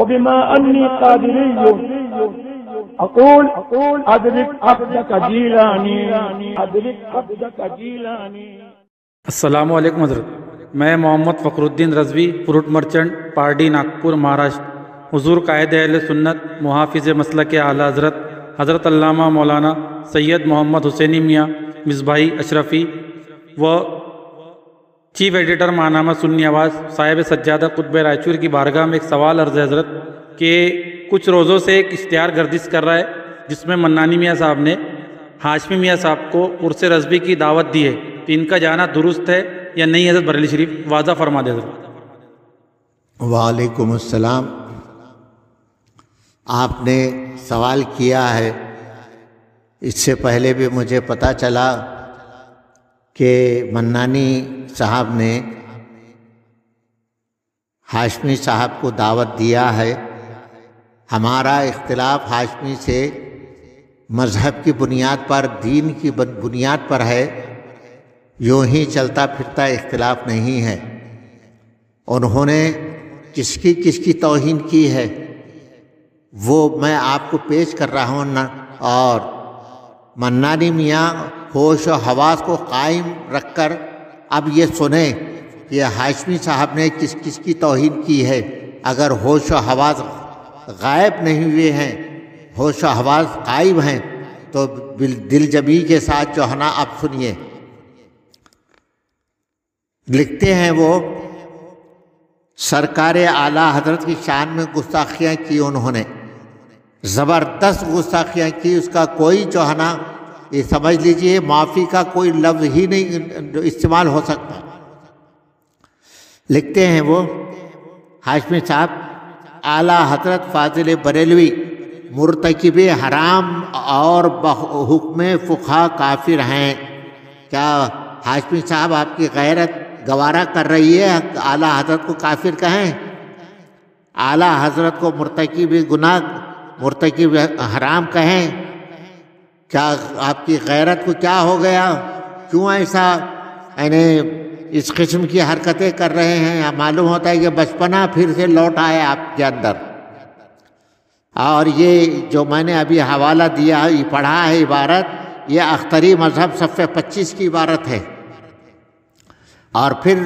अस्सलाम वालेकुम हजरत। मैं मोहम्मद फ़खरुद्दीन रज़वी, फ्रूट मर्चेंट, पार्डी, नागपुर, महाराष्ट्र। हुजूर कायद अहले सुन्नत, मुहाफिज़ मसलक आला हजरत, हजरत अल्लामा मौलाना सैयद मोहम्मद हुसैनी मियाँ मिस्बाही अशरफ़ी व चीफ एडिटर माहनामा सुन्नी आवाज़ साहिब सज्जादा कुतुब रायचूर की बारगाह में एक सवाल अर्ज़ हज़रत के कुछ रोज़ों से एक इश्तिहार गर्दिश कर रहा है जिसमें मन्नानी मियाँ साहब ने हाशमी मियाँ साहब को उर्स-ए-रज़वी की दावत दी है, तो इनका जाना दुरुस्त है या नहीं? हज़रत बरेली शरीफ वाज़ा फरमा दे हज़रत। वालेकुम अस्सलाम। आपने सवाल किया है, इससे पहले भी मुझे पता चला कि मन्नानी साहब ने हाशमी साहब को दावत दिया है। हमारा इख्तिलाफ हाशमी से मज़हब की बुनियाद पर, दीन की बुनियाद पर है, यूँ ही चलता फिरता इख्तिलाफ नहीं है। उन्होंने किसकी किसकी तौहीन की है वो मैं आपको पेश कर रहा हूँ ना। और मन्नानी मियाँ होश और हवास को कायम रखकर अब ये सुने कि हाशमी साहब ने किस किस की तौहीन की है। अगर होश और हवास गायब नहीं हुए हैं, होश और हवास कायम हैं, तो दिलजबी के साथ जो है ना आप सुनिए। लिखते हैं वो, सरकार आला हजरत की शान में गुस्ताखियाँ की, उन्होंने ज़बरदस्त गुस्ताखियाँ की, उसका कोई जो है ना ये समझ लीजिए माफ़ी का कोई लफ्ज़ ही नहीं इस्तेमाल हो सकता। लिखते हैं वो, हाशमी साहब आला हजरत फाजिल बरेलवी मुर्तकिब हराम और हुक्म फुखा काफिर हैं। क्या हाशमी साहब आपकी गैरत गवारा कर रही है आला हजरत को काफिर कहें? आला हजरत को मुर्तकिब गुनाह, मुर्तकिब हराम कहें? क्या आपकी गैरत को क्या हो गया? क्यों ऐसा यानी इस किस्म की हरकतें कर रहे हैं? मालूम होता है कि बचपना फिर से लौट आया आपके अंदर। और ये जो मैंने अभी हवाला दिया है, पढ़ा है इबारत, ये अख्तरी मज़हब सफ़े 25 की इबारत है। और फिर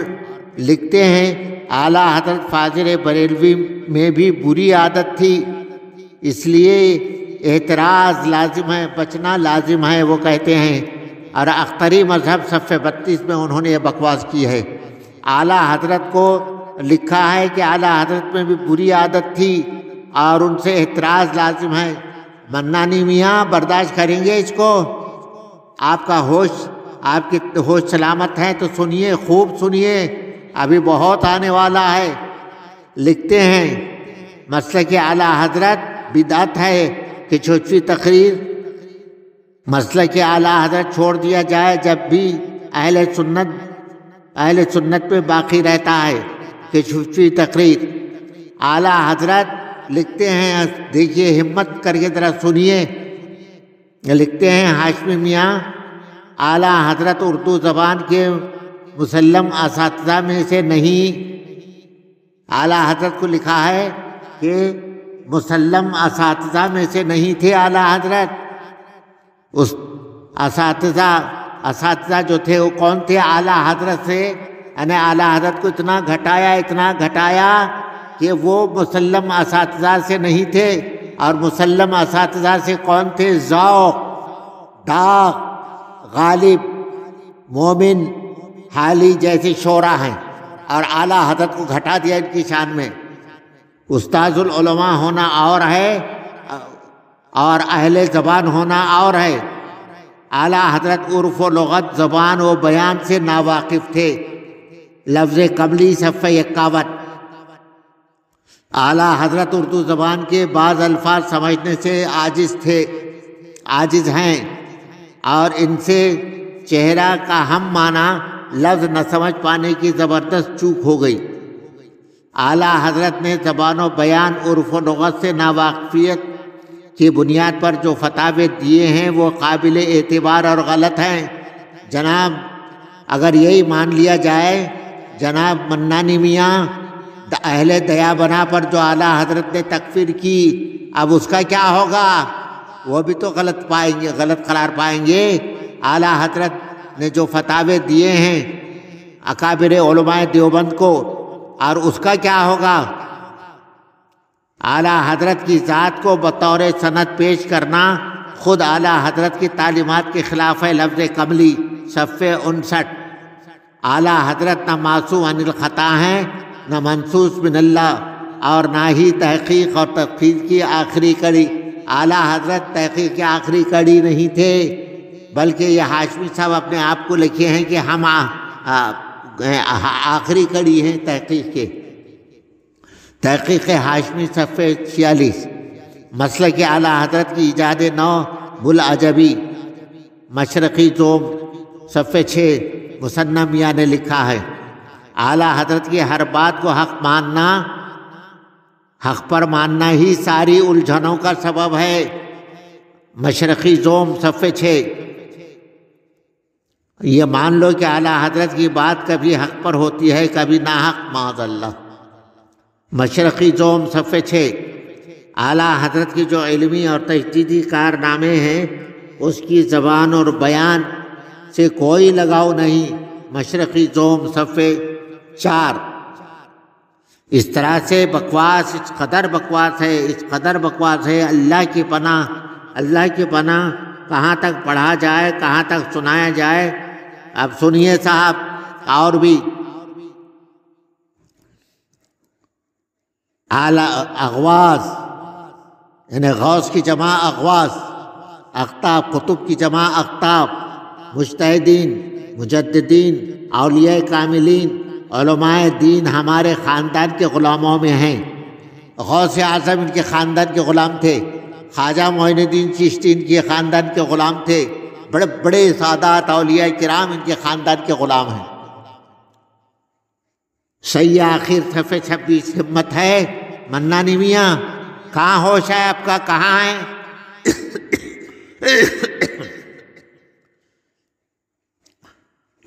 लिखते हैं आला हजरत फाजिल बरेलवी में भी बुरी आदत थी, इसलिए एतराज़ लाजिम है, बचना लाजिम है, वो कहते हैं। और अख्तरी मज़हब सफ़े 32 में उन्होंने ये बकवास की है। आला हजरत को लिखा है कि आला हजरत में भी बुरी आदत थी और उनसे एतराज़ लाजिम है। मन्नानी मियाँ बर्दाश्त करेंगे इसको? आपका होश, आपके होश सलामत हैं तो सुनिए, खूब सुनिए, अभी बहुत आने वाला है। लिखते हैं, मसलक आला हजरत बिदात है कि छोटी तकरीर मसलक आला हजरत छोड़ दिया जाए जब भी अहले सुन्नत में बाकी रहता है कि छोटी तकरीर। आला हजरत लिखते हैं, देखिए हिम्मत करके ज़रा सुनिए। लिखते हैं हाशमी मियाँ आला हजरत उर्दू ज़बान के मुसल्लम असातिज़ा में से नहीं। आला हजरत को लिखा है कि मुसल्लम असातिज़ा में से नहीं थे आला हजरत। उस असातिज़ा जो थे वो कौन थे? आला हजरत से यानी आला हजरत को इतना घटाया कि वो मुसल्लम असातिज़ा से नहीं थे। और मुसल्लम असातिज़ा से कौन थे? ज़ौक़, दाग़, ग़ालिब, मोमिन, हाली जैसे शोरा हैं। और आला हजरत को घटा दिया इनकी शान में। उस्ताजुल उलमा होना और है और अहले ज़बान होना और है। आला हजरत उर्फ़ व लुग़त, ज़बान व बयान से नावाकिफ़ थे। लफ्ज़ कमली सफ़े 51। आला हजरत उर्दू ज़बान के बाज़ अल्फाज समझने से आजिज़ हैं और इनसे चेहरा का हम माना लफ्ज़ न समझ पाने की ज़बरदस्त चूक हो गई। आला हजरत ने ज़बानो बयान, उर्फ़ लुग़त से नावाक़िफ़ियत की बुनियाद पर जो फतावे दिए हैं वो काबिल एतबार और गलत हैं। जनाब, अगर यही मान लिया जाए, जनाब मन्नानी मियाँ अहले दयाबना पर जो आला हजरत ने तकफीर की, अब उसका क्या होगा? वो भी तो गलत पाएंगे, गलत करार पाएंगे। आला हजरत ने जो फतावे दिए हैं अकाबिर उलमाए देवबंद को, और उसका क्या होगा? आला हजरत की ज़ात को बतौर सनद पेश करना खुद आला हजरत की तालीमात के खिलाफ है। लफ्ज़ कमली सफ़े 59। आला हजरत न मासूम अनिल ख़ता हैं, न मंसूस मिनल्ला, और ना ही तहक़ीक़ और तफसीर की आखिरी कड़ी। आला हजरत तहक़ीक़ की आखिरी कड़ी नहीं थे, बल्कि ये हाशमी साहब अपने आप को लिखे हैं कि हम आखिरी कड़ी हैं तहक़ीक़ के। तहक़ीक़ हाशमी सफ़े 46। मसल के आला हजरत की इजाद 9 बुल अजबी मशरक़ी ज़ौक़ सफ़े 6 मुन्ना मियाँ ने लिखा है। आला हजरत की हर बात को हक़ मानना, हक़ पर मानना ही सारी उलझनों का सबब है। मशरक़ी ज़ौक़ सफ़े 6। ये मान लो कि आला हजरत की बात कभी हक़ पर होती है, कभी ना हक़, माअल्लाह। मशरक़ी ज़ौक़ सफ़े 6। आला हजरत की जो इल्मी और तजदीदी कारनामे हैं उसकी ज़बान और बयान से कोई लगाव नहीं। मशरक़ी ज़ौक़ सफ़े 4। इस तरह से बकवास, इस कदर बकवास है, इस कदर बकवास है। अल्लाह की पनाह, अल्लाह की पनाह। कहाँ तक पढ़ा जाए, कहाँ तक सुनाया जाए। अब सुनिए साहब, और भी आला अगवास यानी गौस की जमा अगवास, अख्ताब कुतुब की जमा अख्ताब, मुज्तहिदीन, मुजद्दिदीन, औलिया कामिलीन, उलमाए दीन हमारे ख़ानदान के ग़ुलामों में हैं। गौस आज़म इनके ख़ानदान के ग़ुलाम थे, ख्वाजा मोइनुद्दीन चिश्ती इनके ख़ानदान के ग़ुलाम थे, बड़े बड़े सादात औलिया किराम इनके ख़ानदान के ग़ुलाम हैं। सही आखिर सफ़े 26। हिम्मत है मन्नानी मियाँ, कहाँ होश है आपका, कहाँ है?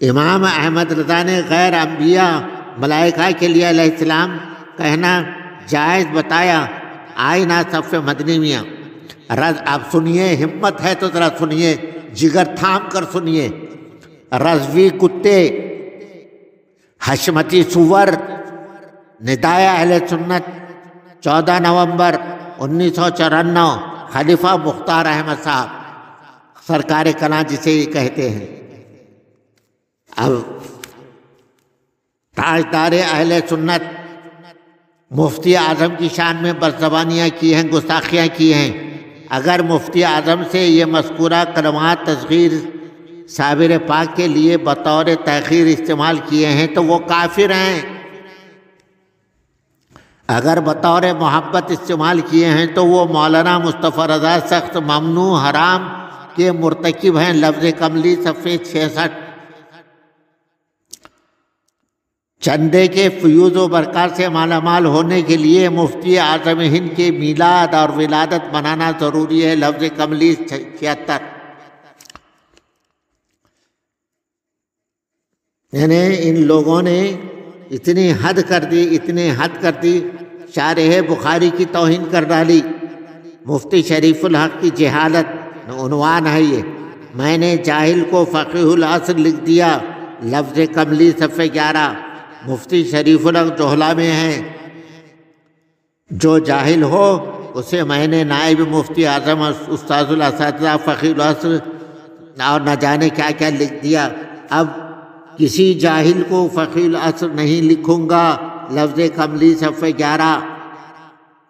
इमाम अहमद रजा ने गैर अंबिया मलाइका के लिए अलैहिस्सलाम कहना जायज़ बताया। आइना सफ़े मदनी मियाँ। आप सुनिए, हिम्मत है तो ज़रा सुनिए, जिगर थाम कर सुनिए। रज़वी कुत्ते, हशमती सुवर, निदाया अहले सुन्नत, 14 नवंबर 1994। खलीफा मुख्तार अहमद साहब, सरकार कला जिसे ये कहते हैं। अब ताजदार अहले सुन्नत मुफ़्ती आज़म की शान में बदज़बानियाँ की हैं, गुस्ताखियाँ की हैं। अगर मुफ़्ती आज़म से ये मस्कूरा कलमात तस्गीर साबिर पाक के लिए बतौर तहक़ीर इस्तेमाल किए हैं तो वो काफिर हैं। अगर बतौर मोहब्बत इस्तेमाल किए हैं तो वो मौलाना मुस्तफ़ा रजा सख्त ममनू हराम के मुर्तकिब हैं। लफ्ज़ कमली सफ़े 66। चंदे के फ्यूज़ व बरक़ात से मालामाल होने के लिए मुफ़्ती आज़म हिंद के मीलाद और विलादत मनाना ज़रूरी है। लफ्ज़ कमली 76। यानी इन लोगों ने इतनी हद कर दी, इतनी हद कर दी, शारे बुखारी की तौहीन कर डाली। मुफ्ती शरीफुल हक की जहालत उनवान है ये। मैंने जाहिल को फ़क़ीहुल अस्र लिख दिया। लफ्ज़ कमली सफ़े 11। मुफ्ती शरीफुल हक जोहला में हैं। जो जाहिल हो उसे मैंने नायब मुफ्ती आज़म उस्तादुल असातिज़ा फ़क़ीहुल अस्र और न जाने क्या क्या लिख दिया। अब किसी जाहिल को फ़क़ीहुल अस्र नहीं लिखूँगा। लफ्ज़ कमली सफ़े 11।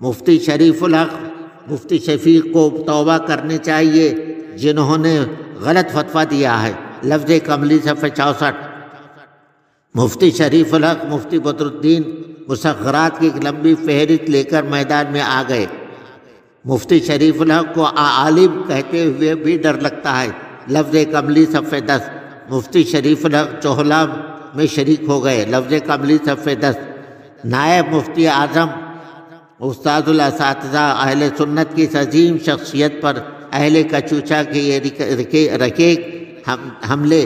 मुफ्ती शरीफुल हक, मुफ्ती शफी को तौबा करनी चाहिए जिन्होंने गलत फतवा दिया है। लफ्ज़ कमली सफ़े 64। मुफ्ती शरीफुल हक, मुफ्ती बदरुद्दीन मुसग़रात की एक लंबी फहरिस्त लेकर मैदान में आ गए। मुफ्ती शरीफुल हक को आलिम कहते हुए भी डर लगता है। लफ्ज़ कमली सफ़े 10। मुफ्ती शरीफुल हक चोहला में शरीक हो गए। लफ्ज़ कमली सफ़े 10। नायब मुफ्ती आज़म उस्तादुल असातिज़ा अहले सुन्नत की अजीम शख्सियत पर अहले कचूचा के ये रकेक हमले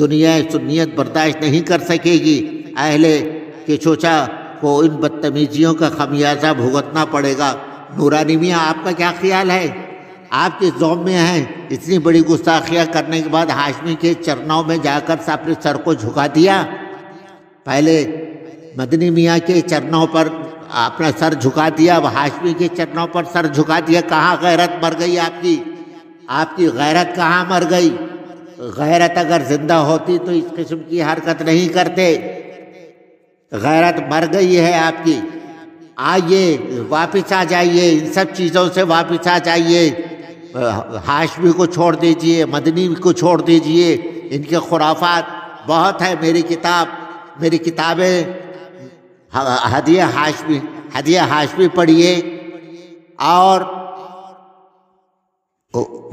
दुनिया सुन्नियत बर्दाश्त नहीं कर सकेगी। अहले कचूचा आपको इन बदतमीजियों का खमियाजा भुगतना पड़ेगा। नूरानी मियाँ आपका क्या ख्याल है? आपके ज़ौक़ में हैं, इतनी बड़ी गुस्ताखियाँ करने के बाद हाशमी के चरणों में जाकर अपने सर को झुका दिया। पहले मदनी मियाँ के चरणों पर अपना सर झुका दिया, अब हाशमी के चरणों पर सर झुका दिया। कहाँ गैरत मर गई आपकी? आपकी गैरत कहाँ मर गई? गैरत अगर ज़िंदा होती तो इस किस्म की हरकत नहीं करते। गैरत मर गई है आपकी। आइए, वापस आ जाइए, इन सब चीज़ों से वापस आ जाइए। हाशमी को छोड़ दीजिए, मदनी को छोड़ दीजिए, इनके खुराफात बहुत है। मेरी किताबें हदिया हाशमी पढ़िए और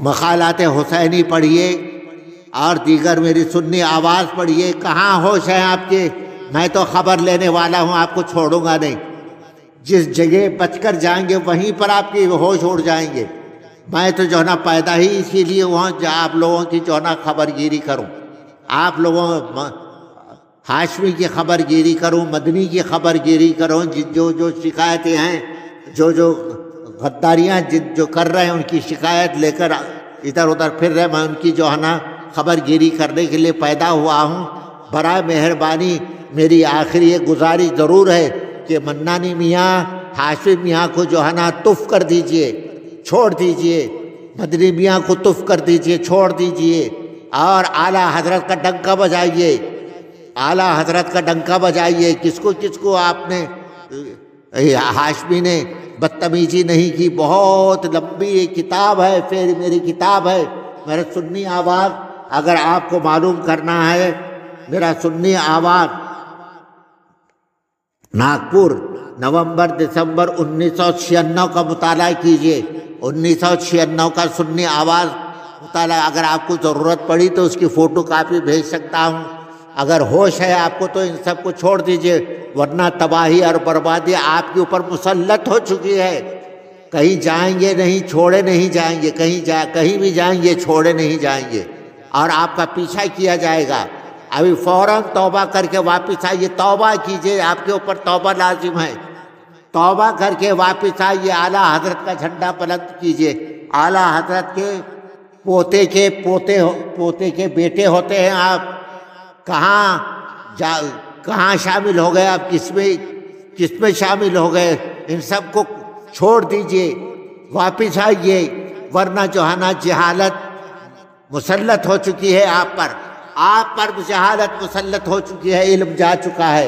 मकालात हुसैनी पढ़िए और दीगर मेरी सुन्नी आवाज़ पढ़िए। कहाँ होश है आपके? मैं तो ख़बर लेने वाला हूँ, आपको छोड़ूंगा नहीं। जिस जगह बचकर जाएंगे वहीं पर आपके होश उड़ जाएंगे। मैं तो जो ना पैदा ही इसीलिए वहाँ आप लोगों की जो ना खबरगिरी करूँ, आप लोगों हाशमी की खबरगिरी करूँ, मदनी की खबरगिरी करूँ। जो जो शिकायतें हैं, जो जो गद्दारियाँ जो कर रहे हैं, उनकी शिकायत लेकर इधर उधर फिर रहे। मैं उनकी जो है ना खबरगिरी करने के लिए पैदा हुआ हूँ। बराए मेहरबानी मेरी आखिरी ये गुजारिश ज़रूर है कि मन्नानी मियाँ, हाशमी मियाँ को जो है ना तुफ़ कर दीजिए, छोड़ दीजिए। मदनी मियाँ को तुफ़ कर दीजिए, छोड़ दीजिए। और आला हजरत का डंका बजाइए, आला हजरत का डंका बजाइए। किसको किसको आपने हाशमी ने बदतमीजी नहीं की। बहुत लंबी ये किताब है, फिर मेरी किताब है, मेरा सुन्नी आवाज़। अगर आपको मालूम करना है, मेरा सुन्नी आवाज़ नागपुर नवंबर-दिसंबर 1996 का मुताला कीजिए। 1996 का सुन्नी आवाज़ मुताला, अगर आपको ज़रूरत पड़ी तो उसकी फ़ोटो कापी भेज सकता हूँ। अगर होश है आपको तो इन सब को छोड़ दीजिए, वरना तबाही और बर्बादी आपके ऊपर मुसल्लत हो चुकी है। कहीं जाएंगे नहीं, छोड़े नहीं जाएंगे। कहीं भी जाएंगे छोड़े नहीं जाएंगे और आपका पीछा किया जाएगा। अभी फ़ौरन तौबा करके वापस आइए, तौबा कीजिए, आपके ऊपर तौबा लाजिम है। तौबा करके वापस आइए, आला हजरत का झंडा बुलंद कीजिए। आला हजरत के पोते के बेटे होते हैं आप। कहाँ शामिल हो गए आप? किस में शामिल हो गए? इन सब को छोड़ दीजिए, वापस आइए, वरना जो है ना जहालत मुसल्लत हो चुकी है आप पर जहालत मुसल्लत हो चुकी है। इल्म जा चुका है,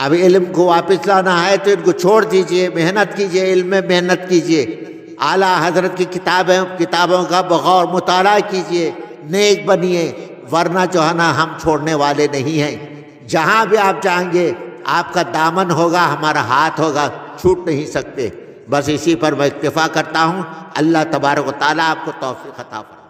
अब इल्म को वापस लाना है तो इनको छोड़ दीजिए, मेहनत कीजिए, इल्म में मेहनत कीजिए। आला हजरत की किताबों का बगौर मुताला कीजिए, नेक बनिए, वरना जो है ना हम छोड़ने वाले नहीं हैं। जहाँ भी आप जाएंगे आपका दामन होगा, हमारा हाथ होगा, छूट नहीं सकते। बस इसी पर मैं इत्तिफा करता हूँ। अल्लाह तबारक व तआला आपको तौफीक अता फरमाए।